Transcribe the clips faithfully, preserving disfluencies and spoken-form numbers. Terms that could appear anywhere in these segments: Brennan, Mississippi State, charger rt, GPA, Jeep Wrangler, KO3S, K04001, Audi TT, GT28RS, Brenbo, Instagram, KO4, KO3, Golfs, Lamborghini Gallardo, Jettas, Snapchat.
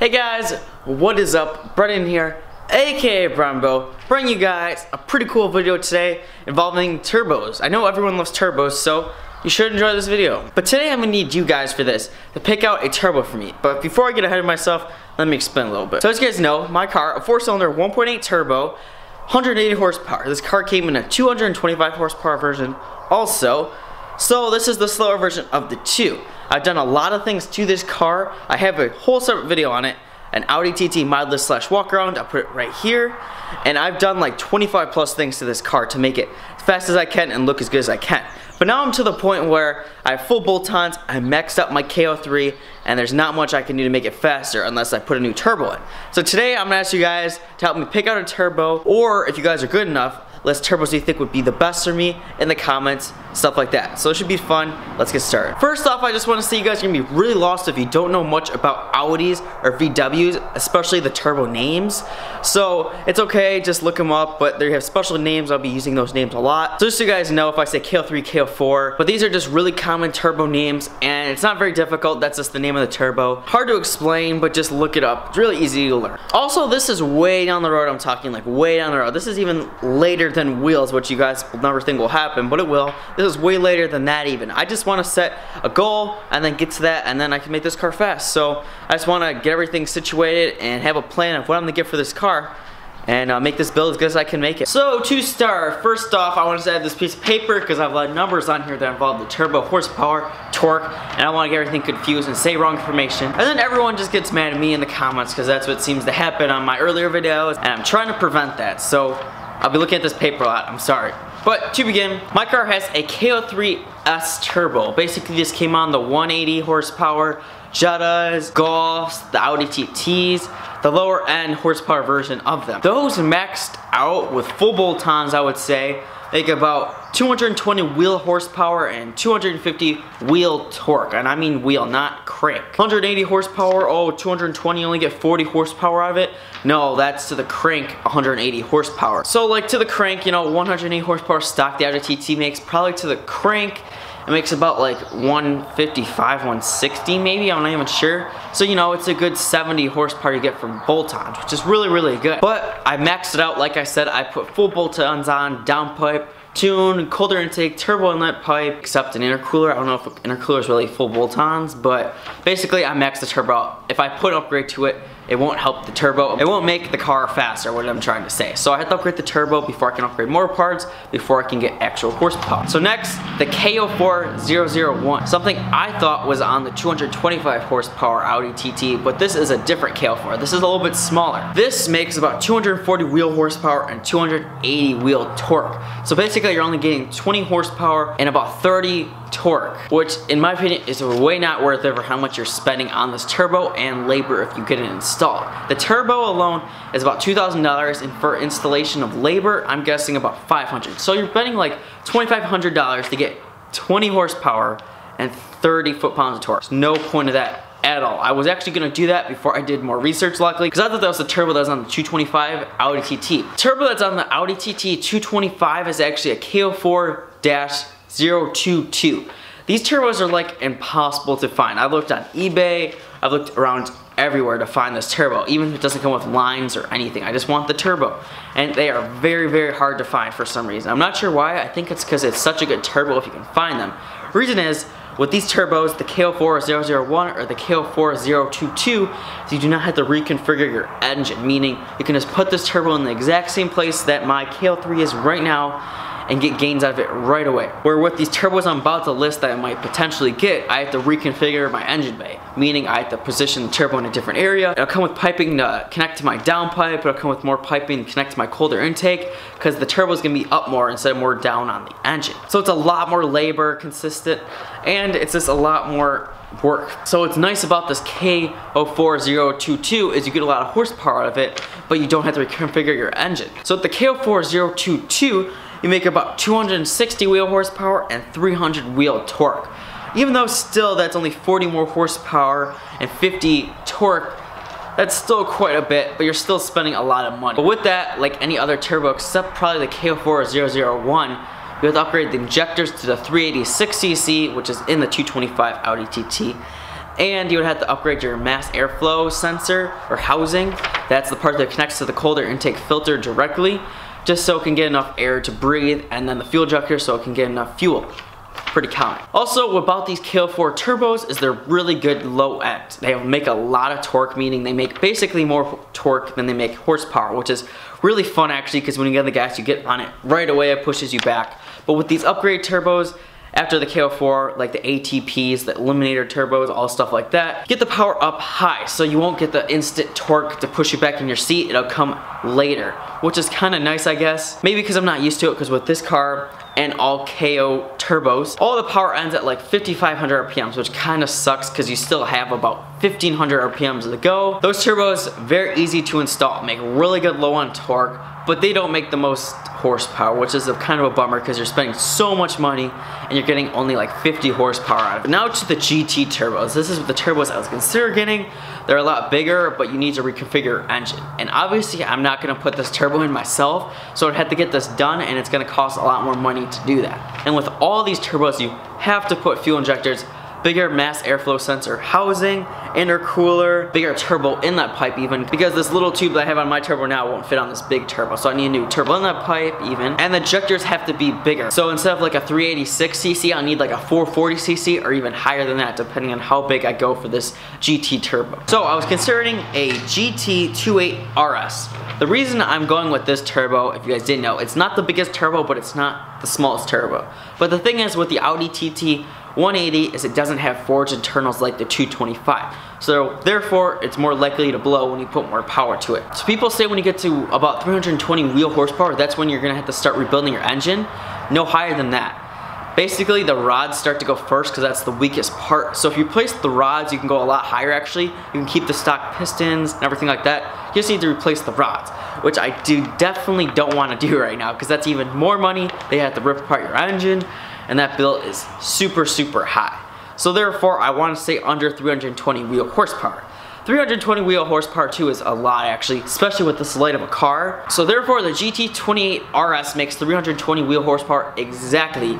Hey guys, what is up? Brennan here, aka Brenbo, bringing you guys a pretty cool video today involving turbos. I know everyone loves turbos, so you should enjoy this video. But today I'm gonna need you guys for this, to pick out a turbo for me. But before I get ahead of myself, let me explain a little bit. So as you guys know, my car, a four cylinder one point eight turbo, one hundred eighty horsepower. This car came in a two hundred twenty-five horsepower version also. So this is the slower version of the two. I've done a lot of things to this car. I have a whole separate video on it, an Audi T T mod list slash walk around. I'll put it right here. And I've done like twenty-five plus things to this car to make it as fast as I can and look as good as I can. But now I'm to the point where I have full bolt-ons, I maxed up my K O three, and there's not much I can do to make it faster unless I put a new turbo in. So today I'm gonna ask you guys to help me pick out a turbo, or if you guys are good enough, less turbos you think would be the best for me in the comments, stuff like that. So it should be fun. Let's get started. First off, I just want to say you guys are going to be really lost if you don't know much about Audis or V Ws, especially the turbo names. So it's okay, just look them up, but they have special names. I'll be using those names a lot. So just so you guys know, if I say K O three, K O four, but these are just really common turbo names, and it's not very difficult. That's just the name of the turbo. Hard to explain, but just look it up. It's really easy to learn. Also, this is way down the road. I'm talking like way down the road. This is even later than wheels, which you guys will never think will happen, but it will. This is way later than that even. I just want to set a goal and then get to that, and then I can make this car fast. So I just want to get everything situated and have a plan of what I'm gonna get for this car and uh, make this build as good as I can make it. So to start, first off, I want to add this piece of paper because I have a lot of numbers on here that involve the turbo, horsepower, torque, and I don't want to get everything confused and say wrong information. And then everyone just gets mad at me in the comments because that's what seems to happen on my earlier videos, and I'm trying to prevent that. So I'll be looking at this paper a lot, I'm sorry. But to begin, my car has a K O three S turbo. Basically, this came on the one hundred eighty horsepower Jettas, Golfs, the Audi T Ts, the lower end horsepower version of them. Those maxed out with full bolt-ons, I would say, make about two hundred twenty wheel horsepower and two hundred fifty wheel torque. And I mean wheel, not crank. one hundred eighty horsepower, oh, two hundred twenty, you only get forty horsepower out of it. No, that's to the crank, one hundred eighty horsepower. So like to the crank, you know, one hundred eighty horsepower stock, the Audi T T makes, probably to the crank, it makes about like one fifty-five, one sixty maybe, I'm not even sure. So you know, it's a good seventy horsepower you get from bolt-ons, which is really, really good. But I maxed it out, like I said, I put full bolt-ons on, downpipe, tune, colder intake, turbo inlet pipe, except an intercooler. I don't know if intercooler is really full bolt-ons, but basically I maxed the turbo out. If I put an upgrade to it, it won't help the turbo. It won't make the car faster, what I'm trying to say. So I had to upgrade the turbo before I can upgrade more parts, before I can get actual horsepower. So next, the K O four zero zero one. Something I thought was on the two hundred twenty-five horsepower Audi T T, but this is a different K O four. This is a little bit smaller. This makes about two hundred forty wheel horsepower and two hundred eighty wheel torque. So basically you're only getting twenty horsepower and about thirty torque, which in my opinion is way not worth it for how much you're spending on this turbo and labor if you get it installed. The turbo alone is about two thousand dollars, and for installation of labor, I'm guessing about five hundred dollars. So you're spending like twenty-five hundred dollars to get twenty horsepower and thirty foot-pounds of torque. No point of that at all. I was actually gonna do that before I did more research, luckily, because I thought that was the turbo that was on the two twenty-five Audi T T. The turbo that's on the Audi T T two twenty-five is actually a K O four zero two two. These turbos are like impossible to find. I looked on eBay, I've looked around everywhere to find this turbo, even if it doesn't come with lines or anything. I just want the turbo, and they are very, very hard to find for some reason. I'm not sure why. I think it's because it's such a good turbo if you can find them. Reason is, with these turbos, the K O four zero zero one or the K O four zero two two, so you do not have to reconfigure your engine, meaning you can just put this turbo in the exact same place that my K O three is right now and get gains out of it right away. Where with these turbos I'm about to list that I might potentially get, I have to reconfigure my engine bay, meaning I have to position the turbo in a different area. It'll come with piping to connect to my downpipe, it'll come with more piping to connect to my colder intake, because the turbo is going to be up more instead of more down on the engine. So it's a lot more labor consistent, and And it's just a lot more work. So what's nice about this K O four zero two two is you get a lot of horsepower out of it, but you don't have to reconfigure your engine. So with the K O four zero two two, you make about two hundred sixty wheel horsepower and three hundred wheel torque. Even though still that's only forty more horsepower and fifty torque, that's still quite a bit, but you're still spending a lot of money. But with that, like any other turbo except probably the K O four zero zero one, you have to upgrade the injectors to the three eighty-six C C, which is in the two twenty-five Audi T T, and you would have to upgrade your mass airflow sensor or housing. That's the part that connects to the cold air intake filter directly, just so it can get enough air to breathe, and then the fuel injector so it can get enough fuel. Pretty common. Also, what about these K O four turbos is they're really good low end. They make a lot of torque, meaning they make basically more torque than they make horsepower, which is really fun actually, because when you get on the gas, you get on it right away, it pushes you back. But with these upgrade turbos, after the K O four, like the A T Ps, the eliminator turbos, all stuff like that, get the power up high, so you won't get the instant torque to push you back in your seat. It'll come later, which is kind of nice, I guess. Maybe because I'm not used to it, because with this car and all K O turbos, all the power ends at like fifty-five hundred R P Ms, which kind of sucks because you still have about fifteen hundred R P Ms to go. Those turbos, very easy to install, make really good low on torque, but they don't make the most horsepower, which is a kind of a bummer because you're spending so much money and you're getting only like fifty horsepower out of it. Now to the G T turbos. This is the turbos I was considering getting. They're a lot bigger, but you need to reconfigure your engine. And obviously I'm not gonna put this turbo in myself, so I'd have to get this done and it's gonna cost a lot more money to do that. And with all these turbos, you have to put fuel injectors, bigger mass airflow sensor housing, intercooler, bigger turbo inlet pipe even, because this little tube that I have on my turbo now won't fit on this big turbo, so I need a new turbo inlet pipe even, and the injectors have to be bigger. So instead of like a three eighty-six C C, I'll need like a four forty C C or even higher than that, depending on how big I go for this G T turbo. So I was considering a G T twenty-eight R S. The reason I'm going with this turbo, if you guys didn't know, it's not the biggest turbo, but it's not the smallest turbo. But the thing is, with the Audi T T one eighty is it doesn't have forged internals like the two twenty-five. So therefore, it's more likely to blow when you put more power to it. So people say when you get to about three hundred twenty wheel horsepower, that's when you're gonna have to start rebuilding your engine. No higher than that. Basically, the rods start to go first because that's the weakest part. So if you place the rods, you can go a lot higher actually. You can keep the stock pistons and everything like that. You just need to replace the rods, which I do definitely don't want to do right now because that's even more money. They have to rip apart your engine, and that bill is super, super high. So therefore, I want to stay under three hundred twenty wheel horsepower. three hundred twenty wheel horsepower too is a lot actually, especially with this light of a car. So therefore, the G T twenty-eight R S makes three hundred twenty wheel horsepower exactly,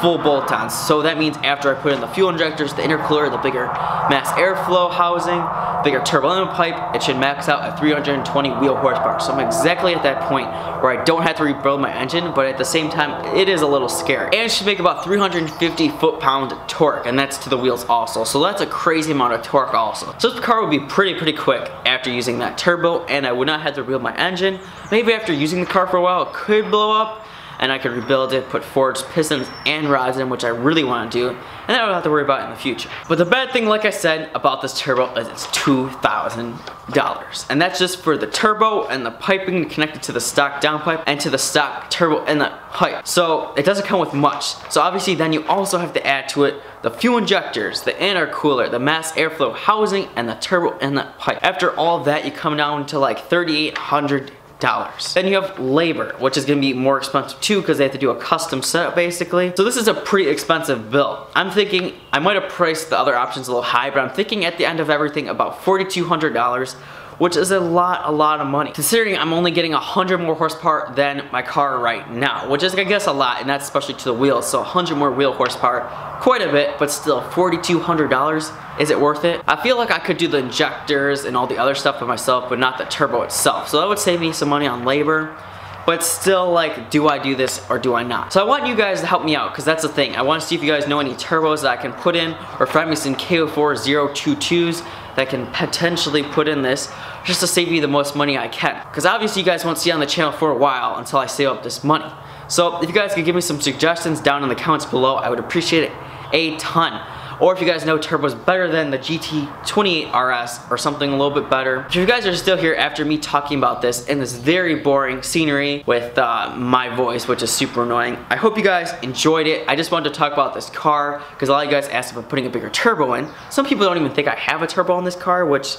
full bolt-ons. So that means after I put in the fuel injectors, the intercooler, the bigger mass airflow housing, bigger turbo inlet pipe, it should max out at three hundred twenty wheel horsepower. So I'm exactly at that point where I don't have to rebuild my engine, but at the same time, it is a little scary. And it should make about three hundred fifty foot-pound torque, and that's to the wheels also. So that's a crazy amount of torque also. So this car would be pretty, pretty quick after using that turbo, and I would not have to rebuild my engine. Maybe after using the car for a while, it could blow up, and I could rebuild it, put forged pistons and rods in, which I really want to do, and that I don't have to worry about it in the future. But the bad thing, like I said, about this turbo is it's two thousand dollars. And that's just for the turbo and the piping connected to the stock downpipe and to the stock turbo inlet pipe. So it doesn't come with much. So obviously then you also have to add to it the fuel injectors, the intercooler, the mass airflow housing, and the turbo inlet pipe. After all that, you come down to like thirty-eight hundred dollars. Then you have labor, which is gonna be more expensive too because they have to do a custom setup basically. So this is a pretty expensive bill. I'm thinking, I might have priced the other options a little high, but I'm thinking at the end of everything about forty-two hundred dollars, which is a lot, a lot of money. Considering I'm only getting one hundred more horsepower than my car right now, which is I guess a lot, and that's especially to the wheels, so one hundred more wheel horsepower, quite a bit, but still forty-two hundred dollars. Is it worth it? I feel like I could do the injectors and all the other stuff by myself, but not the turbo itself. So that would save me some money on labor, but still like, do I do this or do I not? So I want you guys to help me out, because that's the thing. I want to see if you guys know any turbos that I can put in, or find me some K O four zero two twos that can potentially put in this, just to save me the most money I can. Because obviously you guys won't see on the channel for a while until I save up this money. So if you guys could give me some suggestions down in the comments below, I would appreciate it a ton. Or if you guys know turbos better than the G T twenty-eight R S or something a little bit better. If you guys are still here after me talking about this in this very boring scenery with uh, my voice, which is super annoying, I hope you guys enjoyed it. I just wanted to talk about this car because a lot of you guys asked about putting a bigger turbo in. Some people don't even think I have a turbo on this car, which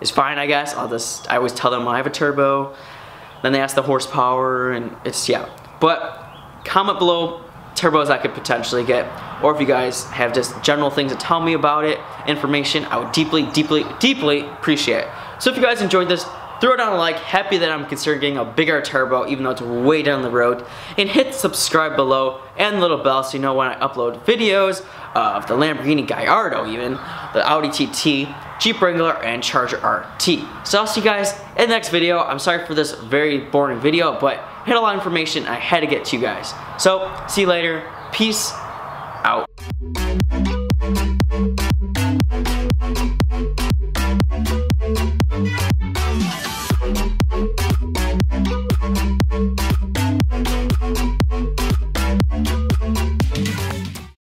is fine, I guess. I'll just, I always tell them I have a turbo. Then they ask the horsepower, and it's, yeah. But comment below turbos I could potentially get, or if you guys have just general things to tell me about it, information, I would deeply, deeply, deeply appreciate it. So if you guys enjoyed this, Throw down a like, happy that I'm considering getting a bigger turbo even though it's way down the road, and hit subscribe below and the little bell so you know when I upload videos of the Lamborghini Gallardo even, the Audi T T, Jeep Wrangler, and Charger R T. So I'll see you guys in the next video. I'm sorry for this very boring video, but I had a lot of information I had to get to you guys. So see you later, peace out.